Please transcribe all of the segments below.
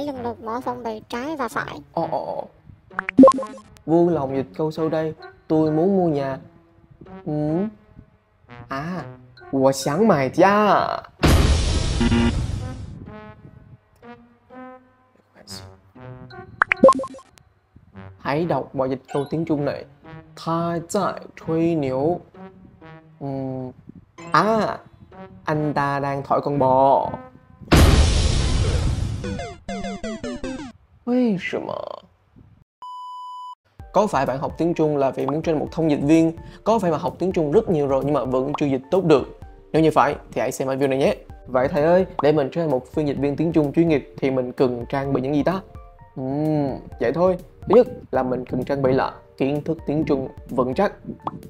phải lần lượt mở phong bì trái và phải. Vương lòng dịch câu sau đây. Tôi muốn mua nhà. À, tôi muốn mua nhà. Hãy đọc mọi dịch câu tiếng Trung này. Thái tại thuê nếu. À, anh ta đang thổi con bò. Vì sao? Có phải bạn học tiếng Trung là vì muốn trên một thông dịch viên? Có phải mà học tiếng Trung rất nhiều rồi nhưng mà vẫn chưa dịch tốt được? Nếu như phải thì hãy xem video này nhé. Vậy thầy ơi, để mình trở thành một phiên dịch viên tiếng Trung chuyên nghiệp thì mình cần trang bị những gì ta? Vậy thôi. Thứ nhất là mình cần trang bị là kiến thức tiếng Trung vững chắc.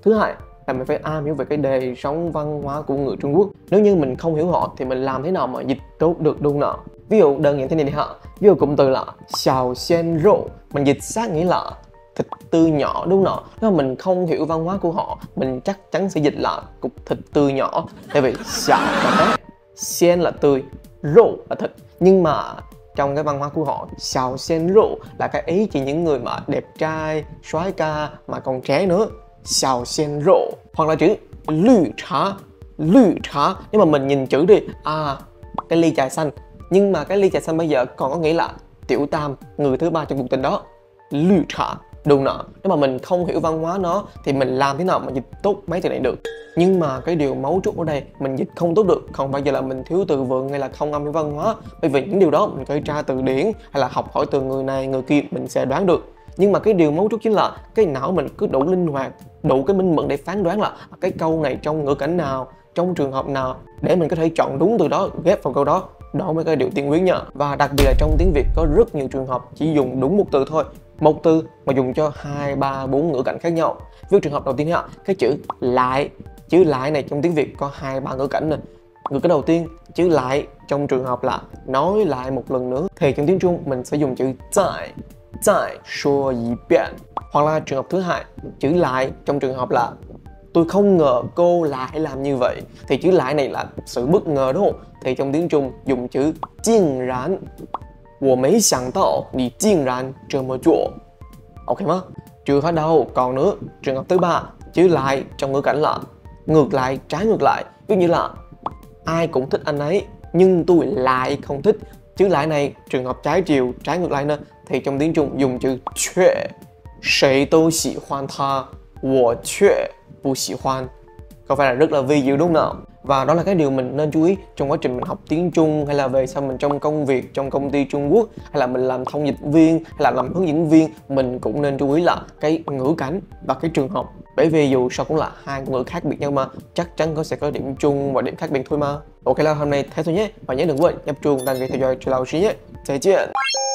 Thứ hai là mình phải hiểu về cái đời sống văn hóa của người Trung Quốc. Nếu như mình không hiểu họ thì mình làm thế nào mà dịch tốt được luôn nọ. Ví dụ đơn giản thế này đi ha. Ví dụ cụm từ là xào sen rộ, mình dịch sát nghĩa là thịt tươi nhỏ đúng nọ. Nếu mà mình không hiểu văn hóa của họ, mình chắc chắn sẽ dịch là cục thịt tươi nhỏ. Tại vì xào là sen là tươi, rộ là thịt. Nhưng mà trong cái văn hóa của họ, xào sen rộ là cái ý chỉ những người mà đẹp trai, soái ca mà còn trẻ nữa. Xào sen rộ. Hoặc là chữ lư trà, nếu mà mình nhìn chữ đi, cái ly trà xanh. Nhưng mà cái ly trà xanh bây giờ còn có nghĩa là tiểu tam, người thứ ba trong cuộc tình đó. Lư trà, đúng nọ. Nếu mà mình không hiểu văn hóa nó thì mình làm thế nào mà dịch tốt mấy từ này được. Nhưng mà cái điều mấu chốt ở đây, mình dịch không tốt được không bao giờ là mình thiếu từ vựng hay là không am hiểu văn hóa. Bởi vì những điều đó mình phải tra từ điển hay là học hỏi từ người này người kia, mình sẽ đoán được. Nhưng mà cái điều mấu chốt chính là cái não mình cứ đủ linh hoạt, đủ cái minh mẫn để phán đoán là cái câu này trong ngữ cảnh nào, trong trường hợp nào, để mình có thể chọn đúng từ đó ghép vào câu đó. Đó mới cái điều tiên quyết nha. Và đặc biệt là trong tiếng Việt có rất nhiều trường hợp chỉ dùng đúng một từ thôi, một từ mà dùng cho 2, 3, 4 ngữ cảnh khác nhau. Với trường hợp đầu tiên ha, cái chữ lại. Chữ lại này trong tiếng Việt có 2, 3 ngữ cảnh này. Ngữ cảnh đầu tiên, chữ lại trong trường hợp là nói lại một lần nữa, thì trong tiếng Trung mình sẽ dùng chữ tại. Tại số gì bạn. Hoặc là trường hợp thứ hai, chữ lại trong trường hợp là tôi không ngờ cô lại làm như vậy, thì chữ lại này là sự bất ngờ đúng không? Thì trong tiếng Trung dùng chữ "竟然". 我没想到你竟然这么做. Ok mà. Chưa hết đâu, còn nữa. Trường hợp thứ ba, chữ lại trong ngữ cảnh là ngược lại, trái ngược lại. Ví dụ như là ai cũng thích anh ấy nhưng tôi lại không thích. Chữ lại này trường hợp trái chiều, trái ngược lại nữa. Thì trong tiếng Trung dùng chữ "却". 谁都喜欢他，我却 不喜欢. Có phải là rất là vi diệu đúng không nào? Và đó là cái điều mình nên chú ý trong quá trình mình học tiếng Trung, hay là về sau mình trong công việc, trong công ty Trung Quốc, hay là mình làm thông dịch viên, hay là làm hướng dẫn viên, mình cũng nên chú ý là cái ngữ cảnh và cái trường hợp. Bởi vì dù sao cũng là hai ngôn ngữ khác biệt nhau mà, chắc chắn có sẽ có điểm chung và điểm khác biệt thôi mà. Ok là hôm nay thế thôi nhé. Và nhớ đừng quên nhấp chuông đăng ký theo dõi Lão Sĩ nhé. Tạm biệt.